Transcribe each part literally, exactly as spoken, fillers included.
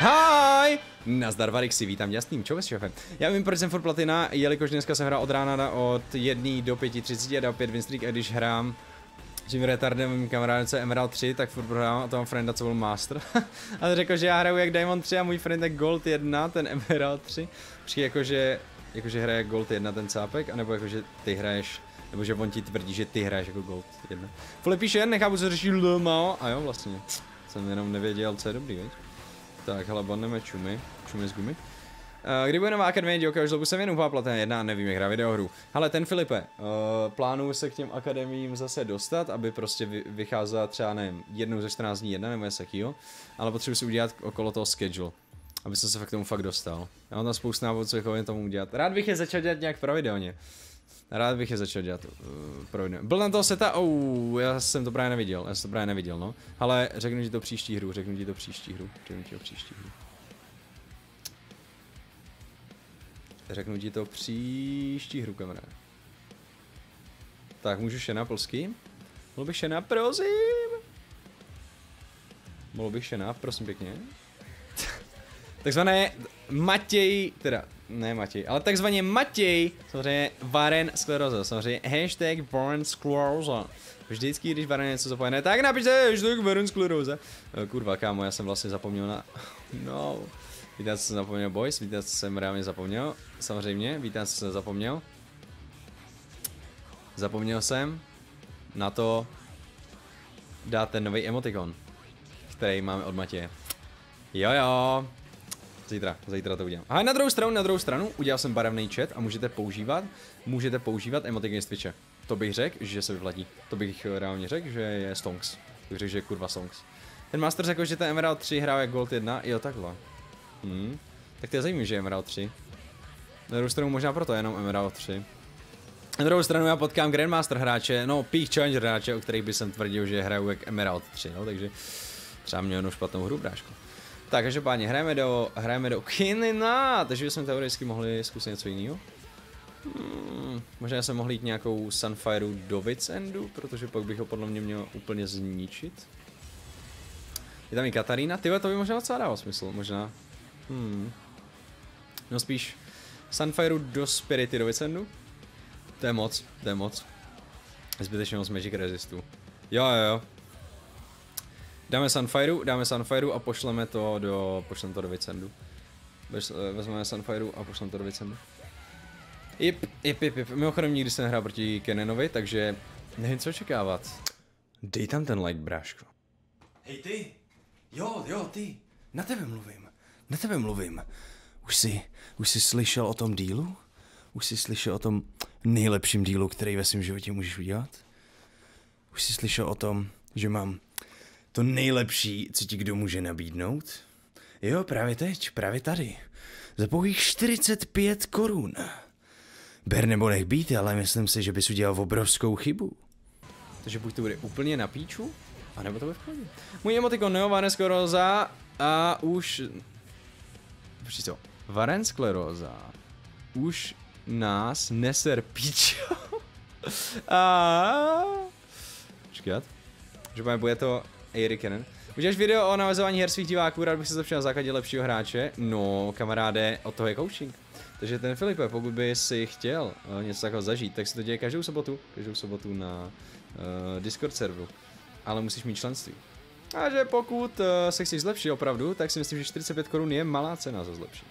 Hi! Nazdar Varixi, vítám jasným, čau bez šéfem. Já vím, proč jsem furt platina, jelikož dneska jsem hrál od rána od jedné do pěti třiceti a dal pět winstreak, a když hrám tím retardem mým kamarádem, co je Emerald tři, tak furt prohrávám a to mám frenda, co byl Master. A řekl, že já hraju jak Diamond tři a můj friend je Gold jedna, ten Emerald tři. Přijde jakože, jakože hraje Gold jedna ten cápek, anebo jakože ty hraješ, nebo že on ti tvrdí, že ty hraješ jako Gold jedna. Fule píše, nechápu, co řeší Lmao, a jo vlastně, jsem jenom nevěděl, co je dobrý, viď? Tak, hele, banneme čumy, čumy z gumy. Uh, kdy bude nová akademie dílka, už dlouho jsem jen upápla ten jedna, nevím, jak hrá videohru. Hele, ten Filipe, uh, plánuju se k těm akademiím zase dostat, aby prostě vy, vycházela třeba, nevím, jednou ze čtrnáct dní jedna, nebo něco takového, ale potřebuji si udělat okolo toho schedule, aby jsem se k tomu fakt dostal. Já mám tam spoustu návodů, co bych tomu udělat. Rád bych je začal dělat nějak pravidelně. Rád bych je začal dělat uh, pravidelně. Byl na toho seta, ou, já jsem to právě neviděl, já jsem to právě neviděl, no. Ale řeknu ti to příští hru, řeknu ti to příští hru, řeknu ti to příští hru. Řeknu ti to příští hru, kamarád. Tak, můžu šena polsky? Mohl bych šena, prosím! Mohl bych šena, prosím pěkně. Takzvané Matěj, teda, ne Matěj, ale takzvaně Matěj, samozřejmě Waren skleroza, samozřejmě hashtag Waren skleroza. Vždycky, když Waren něco zapomene, tak napište hashtag Waren skleroza. Kurva, kámo, já jsem vlastně zapomněl na... No... Víte, co jsem zapomněl, boys, víte, co jsem reálně zapomněl, samozřejmě, víte, co jsem zapomněl. Zapomněl jsem na to dát ten nový emotikon, který máme od Matěje. Jojo, zítra, zítra to udělám. A na druhou stranu, na druhou stranu, udělal jsem barevný chat a můžete používat, můžete používat emotikony z Twitche. To bych řekl, že se vyplatí, to bych reálně řekl, že je stonks, bych řekl, že je kurva stonks. Ten master řekl, že ten Emerald tři hrál jak Gold jedna, jo takhle. Hmm. Tak to je zajímavé, že je Emerald tři. Na druhou stranu možná proto jenom Emerald tři. Na druhou stranu já potkám Grandmaster hráče, no Peak Challenge hráče, o kterých by jsem tvrdil, že hrajou jak Emerald tři, no takže třeba měl jenom špatnou hru, brášku. Tak každopádně hrajeme do, hrajeme do Kennena, takže bychom teoreticky mohli zkusit něco jiného. Hmm. Možná jsem mohl jít nějakou Sunfireu do Witzendu, protože pak bych ho podle mě měl úplně zničit. Je tam i Katarína, tyhle to by možná docela dávalo smysl, možná. Hmm. No spíš Sunfireu do Spirity do Vicendu. To je moc, to je moc. Zbytečně moc Magic Resistů. Jo jo jo. Dáme Sunfireu, dáme Sunfireu a pošleme to do, pošleme to do Vicendu. Vezmeme Sunfireu a pošleme to do Vicendu. Jip, jip, jip, jip. Mimochodem nikdy jsem nehrál proti Kennenovi, takže nevím co očekávat. Dej tam ten light, bráško. Hej ty, jo jo ty, na tebe mluvím. Na tebe mluvím. Už jsi, už jsi slyšel o tom dílu? Už jsi slyšel o tom nejlepším dílu, který ve svém životě můžeš udělat? Už jsi slyšel o tom, že mám to nejlepší, co ti kdo může nabídnout? Jo, právě teď, právě tady. Za pouhých čtyřicet pět korun. Ber nebo nech být, ale myslím si, že bys udělal obrovskou chybu. Takže buď to bude úplně na píču, anebo to bude v pohodě. Můj emotikon Waren skleróza a už... Počkej co? Waren skleróza už nás neser píčo. A... Počkat. Že pane, bude to Eirik Kennen. Uděláš video o navazování her svých diváků, rád bych se zlepšil na základě lepšího hráče. No, kamaráde, od toho je coaching. Takže ten Filipe, pokud by si chtěl něco takového zažít, tak si to děje každou sobotu. Každou sobotu na uh, Discord serveru. Ale musíš mít členství. A že pokud uh, se chceš zlepšit opravdu, tak si myslím, že čtyřicet pět korun je malá cena za zlepšení.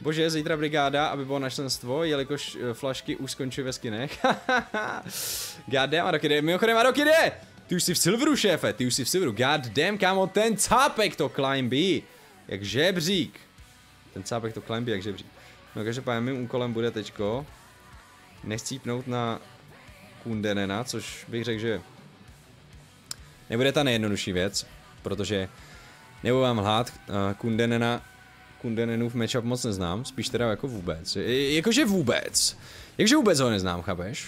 Bože, zítra brigáda, aby bylo na členstvo, jelikož uh, flašky už skončí ve skinech. God damn, Arokyde, mimochodem Arokyde! Ty už jsi v silveru, šéfe, ty už jsi v silveru. God damn, kámo, ten cápek to climbí, jak žebřík. Ten cápek to climbí, jak žebřík. No každopádně mým úkolem bude teďko nescípnout na Kundenena, což bych řekl, že nebude ta nejjednodušší věc. Protože nebudu vám lhát, uh, Kundenena, Kundenenův matchup moc neznám, spíš teda jako vůbec, J jakože vůbec, jakože vůbec ho neznám, chápeš?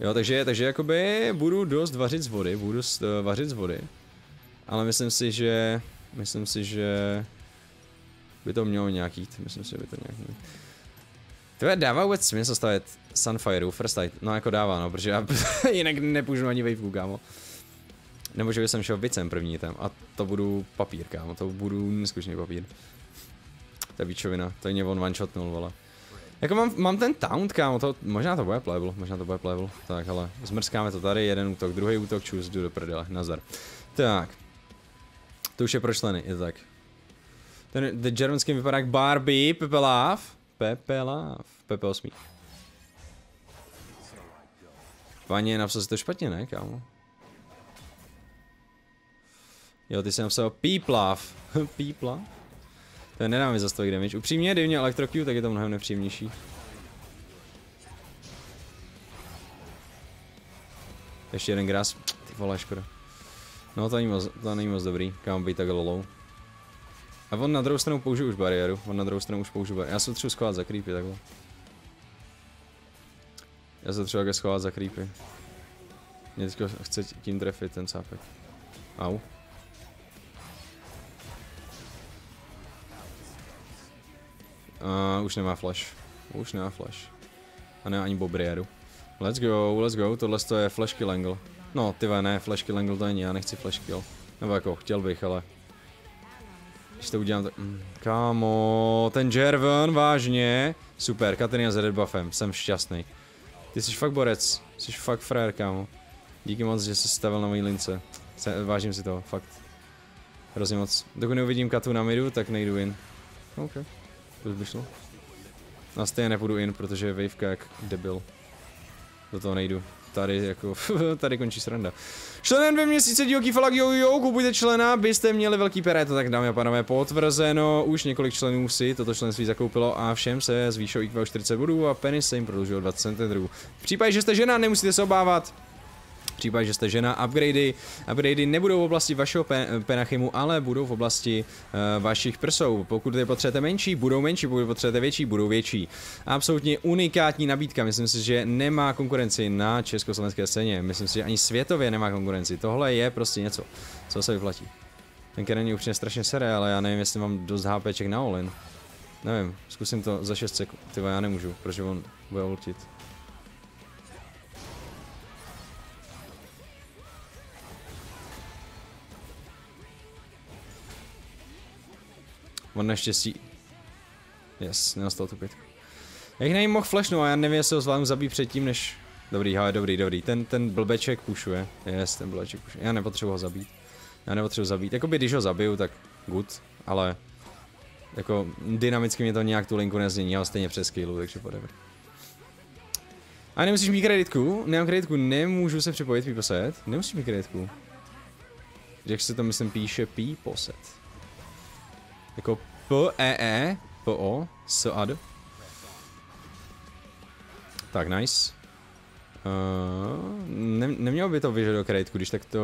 Jo, takže, takže jakoby budu dost vařit z vody, budu dost, uh, vařit z vody, ale myslím si, že, myslím si, že by to mělo nějak jít, myslím si, že by to nějak jít. Tebe dává vůbec smysl stavit Sunfireu, First Light, no jako dává no, protože já jinak nepůjdu ani waveu, kámo. Nebo že bych jsem šel vicem první tam a to budu papír, kámo, to budu neskutečný papír. To je výčovina, to je on one-shotnul, vole. Jako mám, mám ten taunt, kámo, to, možná to bude playable, možná to bude playable. Tak, ale zmrskáme to tady, jeden útok, druhý útok, čus, jdu do prdele, nazar. Tak. To už je pro členy, je to tak. Ten Jervinským vypadá jak Barbie, Pepe Love. Pepe Love, Pepe osm. Paně, napsal si to špatně, ne, kámo? Jo, ty jsi napsal Píplav. Píplav? To nedá mi za stolik damage. Upřímně, divně elektrocue, tak je to mnohem nepříjemnější. Ještě jeden gras. Ty vole, škoda. No, to není moc, to není moc dobrý. Kámo, být tak low. A on na druhou stranu použil už bariéru. On na druhou stranu už použil bariéru. Já se třeba schovat za creepy, takhle. Já se třeba schovat za creepy. Mě teďko chce tím trefit ten sápek. Au. Uh, už nemá flash. Už nemá flash. A nemá ani bobrieru. Let's go, let's go. Tohle je flash kill angle. No, ty ne, flash kill angle to není, já nechci flash kill. Nebo jako, chtěl bych, ale... Když to udělám tak... Mm, kámo, ten Jervin, vážně. Super, Katarina s redbuffem, jsem šťastný. Ty jsi fakt borec, jsi fakt frajer, kámo. Díky moc, že jsi stavil na mojí lince. Se, vážím si toho, fakt. Hrozně moc. Dokud neuvidím Katu na midu, tak nejdu in. OK. To by šlo. A stejně nepůjdu in, protože je waveka jak debil. Do toho nejdu. Tady jako, tady končí sranda. Členem dvě měsíce, díky felak, jo jo, kupujte člena, byste měli velký pereto, tak dámy a pánové, potvrzeno. Už několik členů si toto členství zakoupilo a všem se zvýšil í kvé o čtyřicet bodů a penis se jim prodloužil dvacet centimetrů. V případě, že jste žena, nemusíte se obávat. V případě, že jste žena, upgradey, upgradey nebudou v oblasti vašeho pe penachimu, ale budou v oblasti uh, vašich prsou. Pokud je potřebujete menší, budou menší, pokud je potřebujete větší, budou větší. Absolutně unikátní nabídka, myslím si, že nemá konkurenci na československé scéně, myslím si, že ani světově nemá konkurenci, tohle je prostě něco, co se vyplatí. Ten Kennen je úplně strašně seré, ale já nevím, jestli mám dost HPček na all-in. Nevím, zkusím to za šest sekund, tyva já nemůžu, protože on bude ultit. On naštěstí. Yes, nedostal tu pětku. Jak nejím mohl flashnout a já nevím, jestli ho zvládnu zabít předtím, než... Dobrý, hele, dobrý, dobrý. Ten, ten blbeček pušuje. Yes, ten blbeček pušuje. Já nepotřebuji ho zabít. Já nepotřebuji zabít. Jakoby když ho zabiju, tak good, ale... Jako dynamicky mě to nějak tu linku nezmění, ale stejně přes skillu, takže whatever. A nemusíš mít kreditku? Nemám kreditku, nemůžu se připojit, píposet. Nemusíš mít kreditku. Jak se to myslím píše, píposet. Jako P E E, P O, S A D. Tak, nice. Uh, ne, nemělo by to vyžadovat do kreditku, když tak to...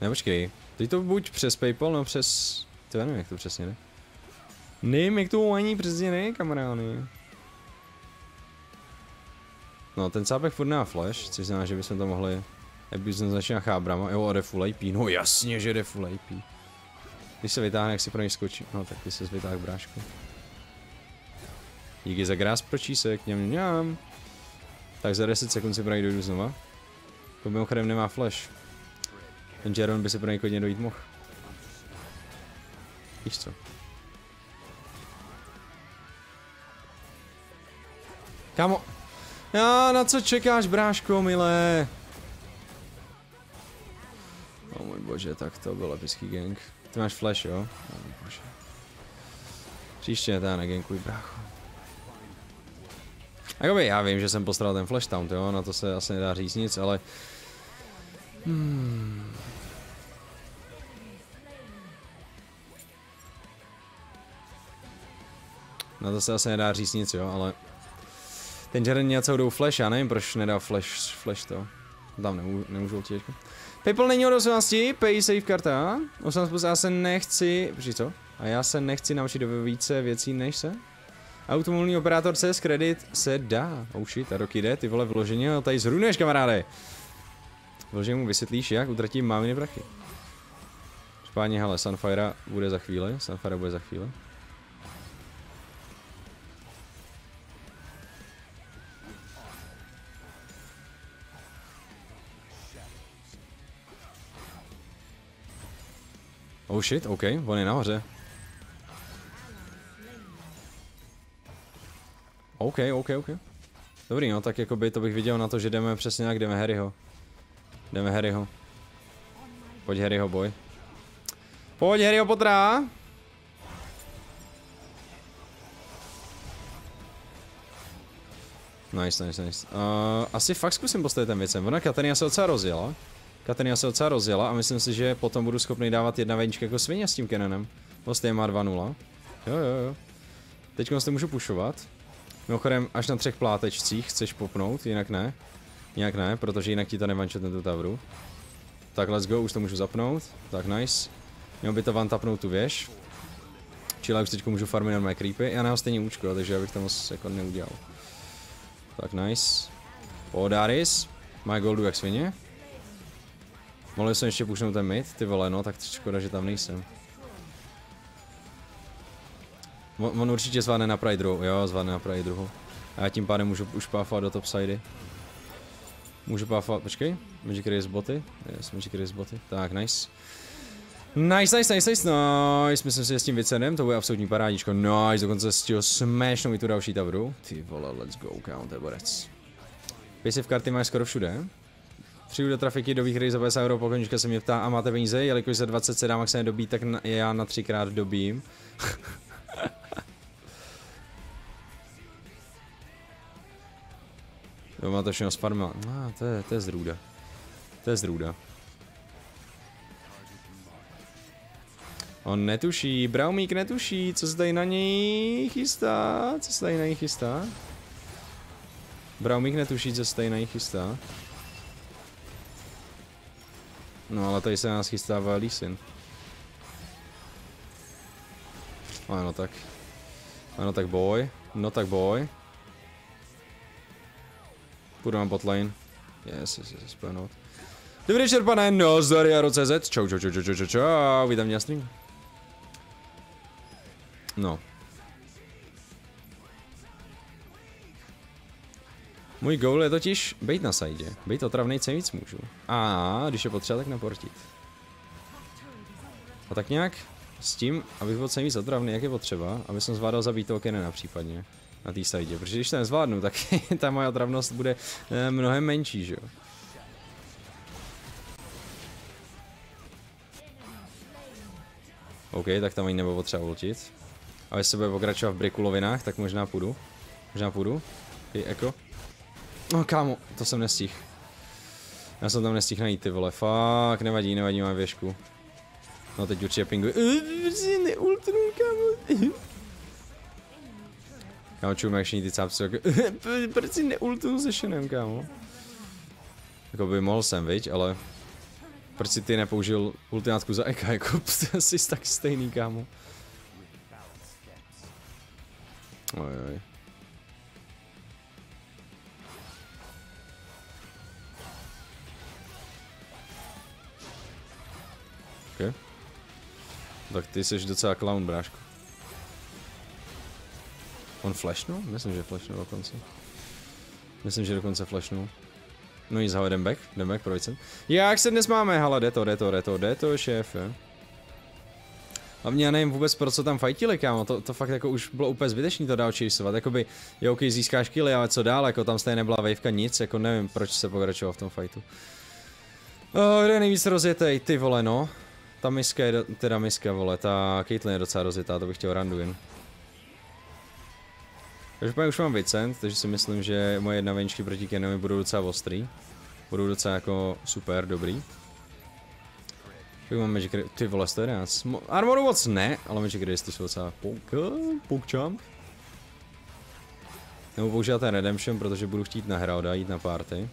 Ne, počkej. Teď to buď přes PayPal, nebo přes... To já nevím, jak to přesně jde. Nevím, jak to ani přesně ne, kamarány. No, ten sápek furt nemá flash, což znamená, že bychom to mohli... Abuse začíná chábrama. Jo, a jde full I P. No jasně, že jde full I P. Když se vytáhne, jak si pro něj skočí. No tak ty se vytáhl k brášku. Díky za grás pro čísek, ňam ňam. Tak za deset sekund si pro něj dojdu znova. To mimochodem nemá flash. Ten Jaron by se pro něj hodně dojít mohl. Víš co? Kámo! Já, na co čekáš, bráško, milé? O můj bože, tak to byl epický gang. Ty máš flash, jo? Bože. Příště tady negankuj, brácho. Jakoby já vím, že jsem postaral ten flash taunt, jo? Na to se asi nedá říct nic, ale... Hmm. Na to se asi nedá říct nic, jo? Ale... Ten Jaren něco jdou flash, já nevím, proč nedá flash, flash to. Tam nemů nemůžu ultit. PayPal není od osmnácti, pay safe karta. osmnáct plus, já se nechci, při co? A já se nechci naučit do více věcí než se. Automobilní operátor C S kredit se dá. Oh shit, a roky jde, ty vole vloženě, ale tady zrunuješ, kamaráde. Vloženě mu vysvětlíš, jak utratím máminy prachy. Špáně, hele, Sunfire bude za chvíli, Sunfire bude za chvíli. Oh shit, ok, on je nahoře. OK, OK, OK. Dobrý, no tak jakoby to bych viděl na to, že jdeme přesně jak jdeme Harryho. Jdeme Harryho. Pojď Harryho, boj. Pojď Harryho, potrá! Nice, nice, nice. Uh, asi fakt zkusím postavit ten věcem. Ona Katarina se docela rozjela. Katarina se docela rozjela a myslím si, že potom budu schopný dávat jedna vejnička jako svině s tím Kennenem. Vlastně má dva nula. Jo, jo, jo. Teď to můžu pušovat. Mimochodem, až na třech plátečcích chceš popnout, jinak ne. Jinak ne, protože jinak ti to nevančetne tu tavru. Tak let's go, už to můžu zapnout. Tak nice. Měl by to van tapnout tu věž. Čila už teď můžu farmit na mé creepy. Já na stejně účku, takže já bych to moc jako neudělal. Tak nice. O, Daris. Má goldu jak svině. Mohl jsem ještě pušnout ten mid, ty vole, no, tak škoda, že tam nejsem. On, on určitě zvládne na Pride druhou, jo, zvládne na Pride druhou. A já tím pádem můžu už páfovat do topsidy. Můžu páfovat, počkej, Magic Race boty, yes, Magic Race boty, tak nice. Nice, nice, nice, nice, nice, myslím si, že s tím vycenem, to bude absolutní parádičko, nice, dokonce stihl smashnou i tu další tavru. Ty vole, let's go, kámo, to je borec. Pěsi v karty máš skoro všude. Přijdu do trafiky, do výhry za padesát euro, pokonička se mě ptá a máte peníze, jelikož za dvacet se dá maximálně dobít, tak na, já na třikrát dobím. Jo, má to všechno sparma. No, to je, to je zrůda. To je zrůda. On netuší, Braumík netuší, co se tady na něj chystá, co se tady na něj chystá. Braumík netuší, co se tady na něj chystá. No ale tady se nás chystává Lísin. Ano tak. Ano tak boj. No tak boj. Půjdu na botlane. Yes, yes, yes, plenout. Dobrý večer, pane, no zdary Jaro.cz. Čau, čau, čau, čau, čau, čau, čau, vítám mě na streamu. No. Můj goal je totiž bejt na sajdě. Bejt otravnej, co víc můžu. A když je potřeba, tak naportit. A tak nějak s tím, abych byl co víc otravný, jak je potřeba, aby jsem zvládal zabít toho Kennena případně. Na té sajdě, protože když to nezvládnu, tak ta moje otravnost bude e, mnohem menší, že jo. OK, tak tam ani nebylo potřeba ultit. A jestli se bude pokračovat v brikulovinách, tak možná půjdu. Možná půjdu. I eko. No kámo, to jsem nestihl. Já jsem tam nestihl najít, ty vole, fakt, nevadí, nevadí, mám věžku. No teď určitě pinguji. Neultru, kámo. Kámo, čuji, jak všichni ty cápci, jako, proč si neultnu se Shenem, kámo? Jakoby mohl jsem, viď, ale proč si ty nepoužil ultinátku za eka, jako, jsi tak stejný, kámo. Ojoj. Okay. Tak ty jsi docela clown, bráško. On flashnul? Myslím, že flashnul dokonce. Myslím, že dokonce flashnul. No nic, jdem back, jdem back, projď sem. Jak se dnes máme? Hele, jde to, jde to, jde to, jde to, šéf, jo. Hlavně já nevím vůbec, pro co tam fajtili, kámo, to, to fakt jako už bylo úplně zbytečný to dál chaseovat, jakoby, jo, ok, získáš killy, ale co dál, jako tam stejně nebyla waveka, nic, jako nevím, proč se pokračoval v tom fajtu. Oh, kde je nejvíc rozjetej, ty vole, no. Ta miska je, do, teda miska, vole, ta Caitlyn je docela rozjetá, to bych chtěl randuin. Každopádně už mám Vicent, takže si myslím, že moje jedna veničky proti Kennenovi budou docela ostrý. Budou docela jako super dobrý. Tak mám Magic Race, ty vole, sto jedenáct. Armoru moc ne, ale Magic Race ty jsou docela poukčám. Nebo používá ten Redemption, protože budu chtít na Heralda, jít na party.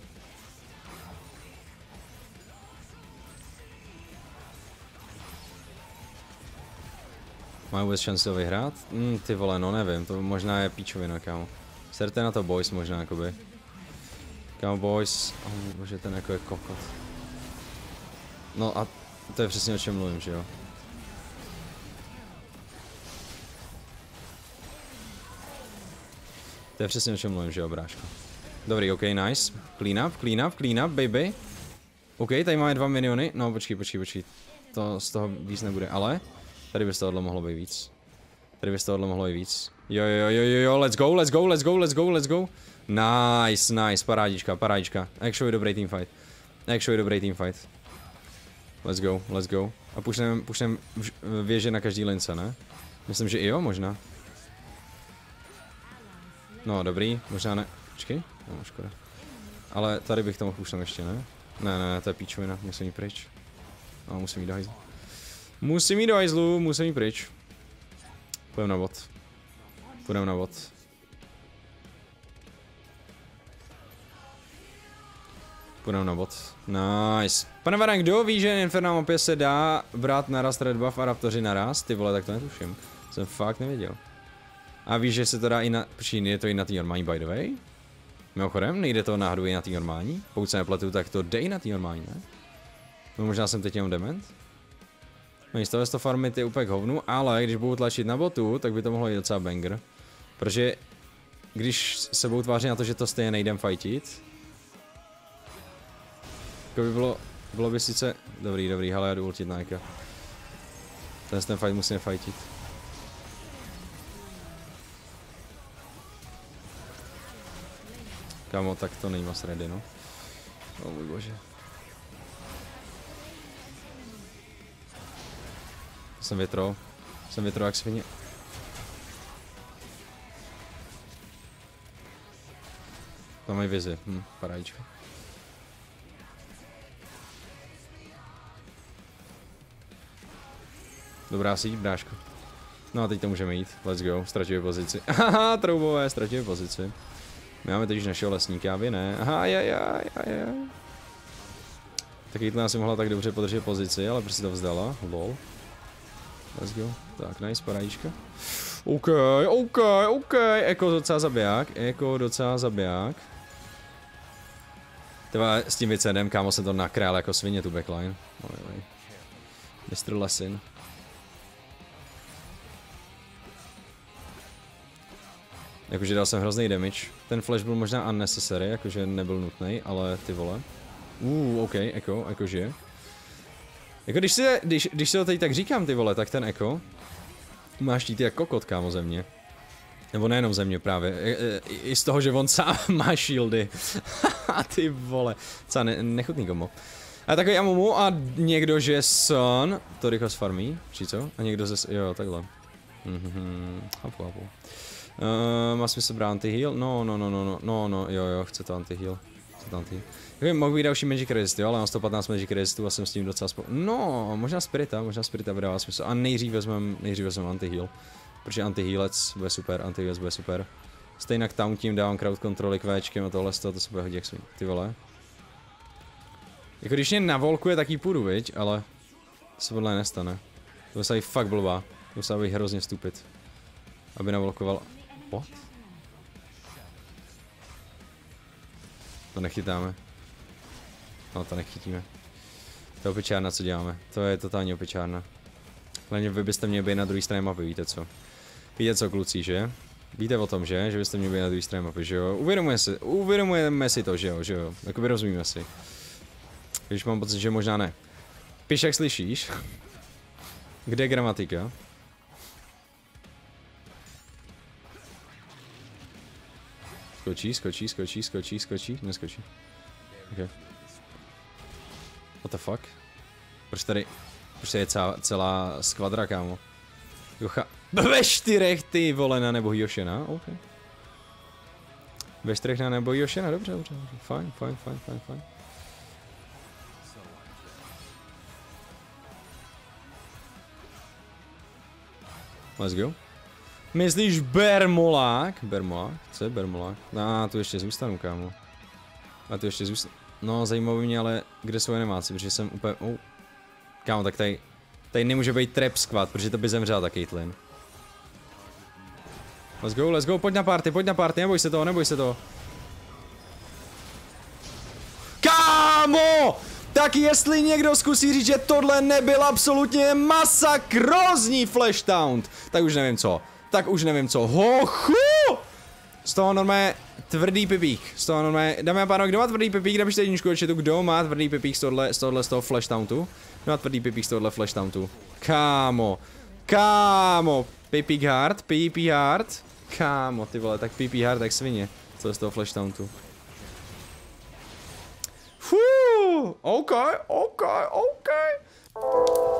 Má vůbec šanci ho vyhrát? Mm, ty vole, no nevím, to možná je píčovina, kámo. Serte na to boys možná, jakoby. Kámo boys, oh bože, ten jako je kokot. No a to je přesně o čem mluvím, že jo. To je přesně o čem mluvím, že jo, bráško. Dobrý, ok, nice. Clean up, clean up, clean up, baby. Ok, tady máme dva miliony, no počkej, počkej, počkej. To z toho víc nebude, ale tady by z tohohle mohlo být víc. Tady by z tohohle mohlo být víc. Jo, jo, jo, jo, jo, let's go, let's go, let's go, let's go, let's go. Nice, nice, parádička, parádička. Actually dobrý teamfight. Actually dobrý teamfight. Let's go, let's go. A pušnem, pušnem věže na každý lince, ne? Myslím, že i jo, možná. No, dobrý, možná ne. Počkej, no, škoda. Ale tady bych to mohl pušnout ještě, ne? Ne, ne, to je píčovina, musím jít pryč. No, musím jít do hajzlu. Musím jít do hajzlu, musím jít pryč. Půjdeme na bot. Půjdeme na bot. Půjdeme na bot. Nice. Pane Waren, kdo ví, že Inferno mapě se dá brát naraz red buff a raptoři naraz? Ty vole, tak to netuším. Jsem fakt nevěděl. A víš, že se to dá i na... Počkej, je to i na tý normální, by the way? Mimochodem, nejde to náhodou i na tý normální? Pokud se nepletu, tak to jde i na tý normální, ne? No možná jsem teď jenom dement? No nic, tohle to farmy ty úplně k hovnu, ale když budu tlačit na botu, tak by to mohlo jít docela banger. Protože když se budou tvářit na to, že to stejně nejdem fightit, to by bylo, bylo by sice... Dobrý, dobrý, hele, já jdu ultit na Eka. Ten ten fight musím fightit. Kamo, tak to není moc ready, no. O můj bože. Jsem větrou. Jsem větrou jak svině. Tam mají vizi. Hm, parádička. Dobrá síť, bráško. No a teď to můžeme jít. Let's go. Ztratíme pozici. Haha, troubové, ztratíme pozici. My máme teď už našeho lesníka, vy ne. Aha, jajajajajaj. Tak jítle asi mohla tak dobře podržet pozici, ale prostě to vzdala. Lol. Let's go. Tak, nice, parádička. OK, OK, OK. Eko docela zabiják, Eko docela zabiják. Teba s tím vycedem, kámo, jsem to nakrál jako svině tu backline. Ojoj. mister Lesin. Jakože dal jsem hrozný damage. Ten flash byl možná unnecessary, jakože nebyl nutný, ale ty vole. Uuu, OK, Eko, Eko žije. Jako když si, když, když si to teď tak říkám, ty vole, tak ten Eko má štít jak kokot, kámo, ze mě. Nebo nejenom ze mě právě, I, i z toho, že on sám má shieldy. Ty vole, co ne, nechutný komo. A takový amumu a někdo, že son, to rychlo farmí, či co? A někdo ze, jo, takhle. Mhm, hapu, hapu. Uh, má smysl brát anti-heal? No, no, no, no, no, no, no, jo, jo, chce to anti-heal. Chce to anti-heal. Kdyby mohl být další Magic Resist, jo, ale mám sto patnáct Magic Resistů a jsem s tím docela spolu. No, možná Spirita, možná Spirita by dává smysl. A nejdřív vezmem, nejdřív vezmem anti-heal. Protože anti-healec bude super, anti-healec bude super. Stejnak tam tím dávám crowd controly kvéčkem a tohle to, to se bude hodit jak svým. Ty vole. Jako když mě navolkuje, tak jí půjdu, viď, ale se podle nestane. To se jí fakt blbá. To se jí hrozně stupid. Aby navolkoval. What? To nechytáme. No, to nechytíme. To je opičárna, co děláme. To je totálně opičárna. Hlavně vy byste měli být na druhé straně mapy, víte co? Víte co, kluci, že? Víte o tom, že? Že byste měli být na druhé straně mapy, že jo? Uvědomujeme si, uvědomujeme si to, že jo? Že jo? Jakoby rozumíme si. Když mám pocit, že možná ne. Píš, jak slyšíš? Kde je gramatika? Skočí, skočí, skočí, skočí, skočí, neskočí. Okay. What the fuck? Proč tady, proč tady je celá, celá skvadra, kámo? Jocha, ve čtyřech ty vole na nebo Jošena, OK. Ve čtyřech na nebo Jošena, dobře, dobře, dobře, fajn, fajn, fajn, fajn, fajn. Let's go. Myslíš Bermolák? Bermolák? Co je Bermolák? A ah, tu ještě zůstanu, kámo. A tu ještě zůstanu. No, zajímalo by mě, ale kde jsou animáci, protože jsem úplně... Oh. Kámo, tak tady... Tady nemůže být trap squad, protože to by zemřela ta Caitlyn. Let's go, let's go, pojď na party, pojď na party, neboj se toho, neboj se toho. Kámo! Tak jestli někdo zkusí říct, že tohle nebyl absolutně masakrózní flashdown, tak už nevím co. Tak už nevím co. Hochu! Z toho normálně tvrdý pipík. Z toho normálně, dámy a pánové, kdo má tvrdý pipík, napište jedničku do chatu, kdo má tvrdý pipík z tohle, z tohle, z toho flashtauntu. Kdo má tvrdý pipík z tohle flashtauntu. Kámo. Kámo. Pipík hard, pipík hard. Kámo, ty vole, tak pí pí hard jak svině. Co je z toho flashtauntu? Fuuu, OK, OK, OK.